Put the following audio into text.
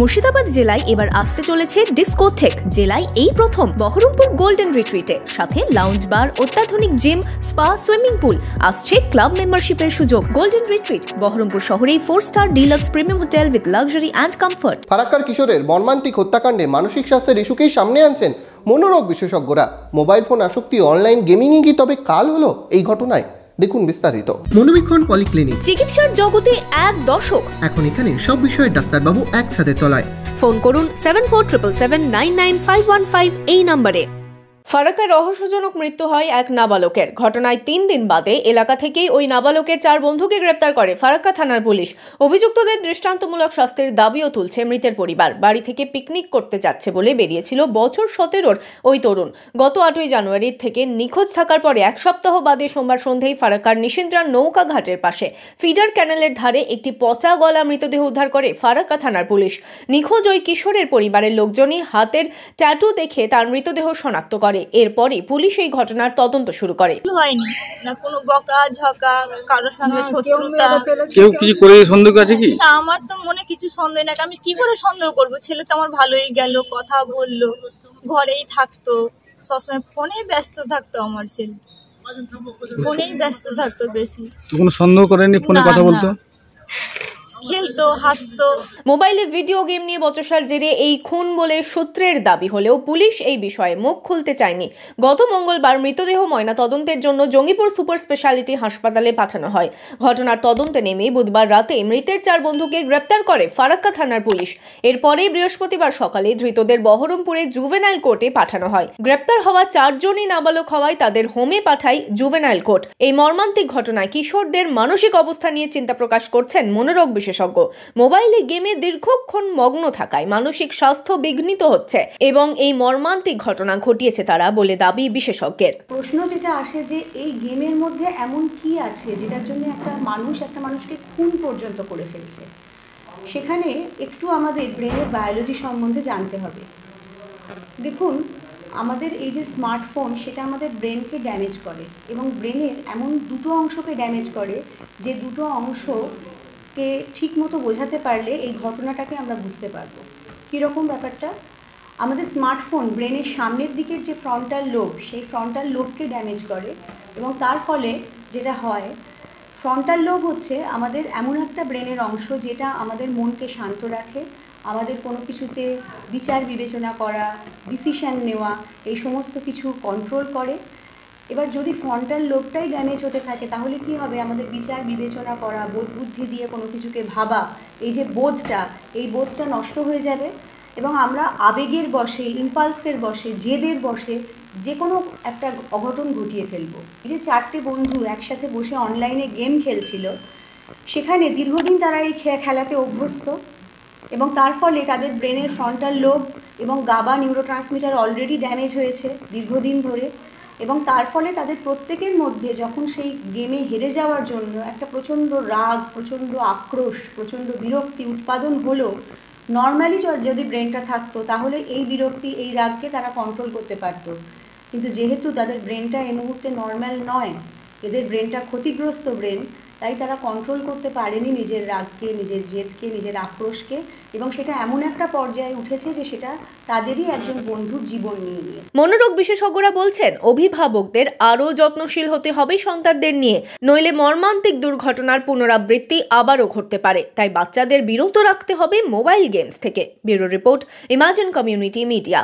মুর্শিদাবাদ জেলায় এবার আসতে চলেছে ডিস্কোথেক। জেলায় এই প্রথম বহরমপুর গোল্ডেন রিট্রিটে সাথে লাউঞ্জ বার, অত্যাধুনিক জিম, স্পা, সুইমিং পুল, আসছে ক্লাব মেম্বারশিপের সুযোগ। গোল্ডেন রিট্রিট বহরমপুর শহরেই 4-স্টার deluxe premium hotel with luxury and comfort. ফারাক্কার কিশোরের মর্মান্তিক হত্যাকাণ্ডে মানসিক স্বাস্থ্যের ইস্যুকেই সামনে আনছেন মনোরোগ বিশেষজ্ঞরা। মোবাইল ফোন আসক্তি, অনলাইন গেমিংই কি তবে কাল হলো এই ঘটনায়? দেখুন বিস্তারিত। মনোবীক্ষণ পলিক্লিনিক, চিকিৎসার জগতে এক দশক, এখন এখানে সব বিষয়ে ডাক্তারবাবু একসাথে তলায়। ফোন করুন 7477799515 এই নম্বরে। ফারাক্কায় রহস্যজনক মৃত্যু হয় এক নাবালকের। ঘটনায় 3 দিন বাদে এলাকা থেকেই ওই নাবালকের 4 বন্ধুকে গ্রেপ্তার করে ফারাক্কা থানার পুলিশ। অভিযুক্তদের দৃষ্টান্তমূলক শাস্তির দাবিও তুলছে মৃতের পরিবার। বাড়ি থেকে পিকনিক করতে যাচ্ছে বলে বেরিয়েছিল বছর 17-র ওই তরুণ। গত 8ই জানুয়ারির থেকে নিখোঁজ থাকার পরে 1 সপ্তাহ বাদে সোমবার সন্ধ্যায় ফারাক্কার নিশিন্দ্রা নৌকা ঘাটের পাশে ফিডার ক্যানেলের ধারে একটি পচা গলা মৃতদেহ উদ্ধার করে ফারাক্কা থানার পুলিশ। নিখোঁজ ওই কিশোরের পরিবারের লোকজনই হাতের ট্যাটু দেখে তার মৃতদেহ শনাক্ত করে। এরপরে পুলিশ এই ঘটনার তদন্ত শুরু করে। আমার তো মনে কিছু সন্দেহ না, আমি কি করে সন্দেহ করবো? ছেলে তো আমার ভালোই গেল, কথা বললো, ঘরেই থাকতো, সবসময় ফোনেই ব্যস্ত থাকতো। আমার ছেলে ফোনেই ব্যস্ত থাকতো বেশি, কোনো সন্দেহ করেনি, ফোনে কথা বলতো, খেলতো, হাসতো। মোবাইলে ভিডিও গেম নিয়ে বচসার জেরে এই খুন বলে সূত্রের দাবি হলেও পুলিশ এই বিষয়ে মুখ খুলতে চায়নি। গত মঙ্গলবার মৃতদেহ ময়না তদন্তের জন্য জঙ্গিপুর সুপার স্পেশালিটি হাসপাতালে পাঠানো হয়। ঘটনার তদন্তে নেমে বুধবার রাতে মৃতের 4 বন্ধুকে গ্রেপ্তার করে ফারাক্কা থানার পুলিশ। এরপরে বৃহস্পতিবার সকালে ধৃতদের বহরমপুরে জুভেনাইল কোর্টে পাঠানো হয়। গ্রেপ্তার হওয়া 4 জনই নাবালক হওয়ায় তাদের হোমে পাঠায় জুভেনাইল কোর্ট। এই মর্মান্তিক ঘটনায় কিশোরদের মানসিক অবস্থা নিয়ে চিন্তা প্রকাশ করছেন মনোরোগ বিশেষজ্ঞ। মোবাইলে গেমে দীর্ঘক্ষণ মগ্ন থাকায় মানসিক স্বাস্থ্য বিঘ্নিত হচ্ছে এবং এই মর্মান্তিক ঘটনা ঘটিয়েছে তারা বলে দাবি বিশেষজ্ঞের। প্রশ্ন যেটা আসে যে এই গেমের মধ্যে এমন কি আছে যেটার জন্য একটা মানুষকে খুন পর্যন্ত করে ফেলছে? সেখানে একটু আমাদের ব্রেনের বায়োলজি সম্বন্ধে জানতে হবে। দেখুন, আমাদের এই যে স্মার্টফোন, সেটা আমাদের ব্রেনকে ড্যামেজ করে এবং ব্রেনের এমন 2 অংশকে ড্যামেজ করে যে 2 অংশ ঠিক মতো বোঝাতে পারলে এই ঘটনাটাকে আমরা বুঝতে পারবো। কীরকম ব্যাপারটা? আমাদের স্মার্টফোন ব্রেনের সামনের দিকের যে ফ্রন্টাল লোব, সেই ফ্রন্টাল লোবকে ড্যামেজ করে এবং তার ফলে যেটা হয়, ফ্রন্টাল লোব হচ্ছে আমাদের এমন একটা ব্রেনের অংশ যেটা আমাদের মনকে শান্ত রাখে, আমাদের কোনো কিছুতে বিচার বিবেচনা করা, ডিসিশান নেওয়া, এই সমস্ত কিছু কন্ট্রোল করে। এবার যদি ফ্রন্টাল লোবটাই ড্যামেজ হতে থাকে তাহলে কি হবে? আমাদের বিচার বিবেচনা করা, বোধ বুদ্ধি দিয়ে কোনো কিছুকে ভাবা, এই যে বোধটা নষ্ট হয়ে যাবে এবং আমরা আবেগের বশে, ইম্পালসের বশে, জেদের বশে যে কোনো একটা অঘটন ঘটিয়ে ফেলবো। এই যে 4টে বন্ধু একসাথে বসে অনলাইনে গেম খেলছিল, সেখানে দীর্ঘদিন তারা এই খেলাতে অভ্যস্ত এবং তার ফলে তাদের ব্রেনের ফ্রন্টাল লোব এবং গাবা নিউরোট্রান্সমিটার অলরেডি ড্যামেজ হয়েছে দীর্ঘদিন ধরে এবং তার ফলে তাদের প্রত্যেকের মধ্যে যখন সেই গেমে হেরে যাওয়ার জন্য একটা প্রচণ্ড রাগ, প্রচণ্ড আক্রোশ, প্রচণ্ড বিরক্তি উৎপাদন হলো, নর্মালি যদি ব্রেনটা থাকতো তাহলে এই বিরক্তি, এই রাগকে তারা কন্ট্রোল করতে পারতো। কিন্তু যেহেতু তাদের ব্রেনটা এই মুহূর্তে নর্মাল নয়, এদের ব্রেনটা ক্ষতিগ্রস্ত ব্রেন, তাই তারা কন্ট্রোল করতে পারেনি নিজের রাগকে, নিজের জেদকে, নিজের আক্রোশকে এবং সেটা এমন একটা পর্যায়ে উঠেছে যে সেটা তাদেরই একজন বন্ধুর জীবন নিয়ে নিয়েছে। মনোরোগ বিশেষজ্ঞরা বলছেন অভিভাবকদের আরও যত্নশীল হতে হবে সন্তানদের নিয়ে, নইলে মর্মান্তিক দুর্ঘটনার পুনরাবৃত্তি আবারও ঘটতে পারে। তাই বাচ্চাদের বিরত রাখতে হবে মোবাইল গেমস থেকে। Bureau report, imagine community media.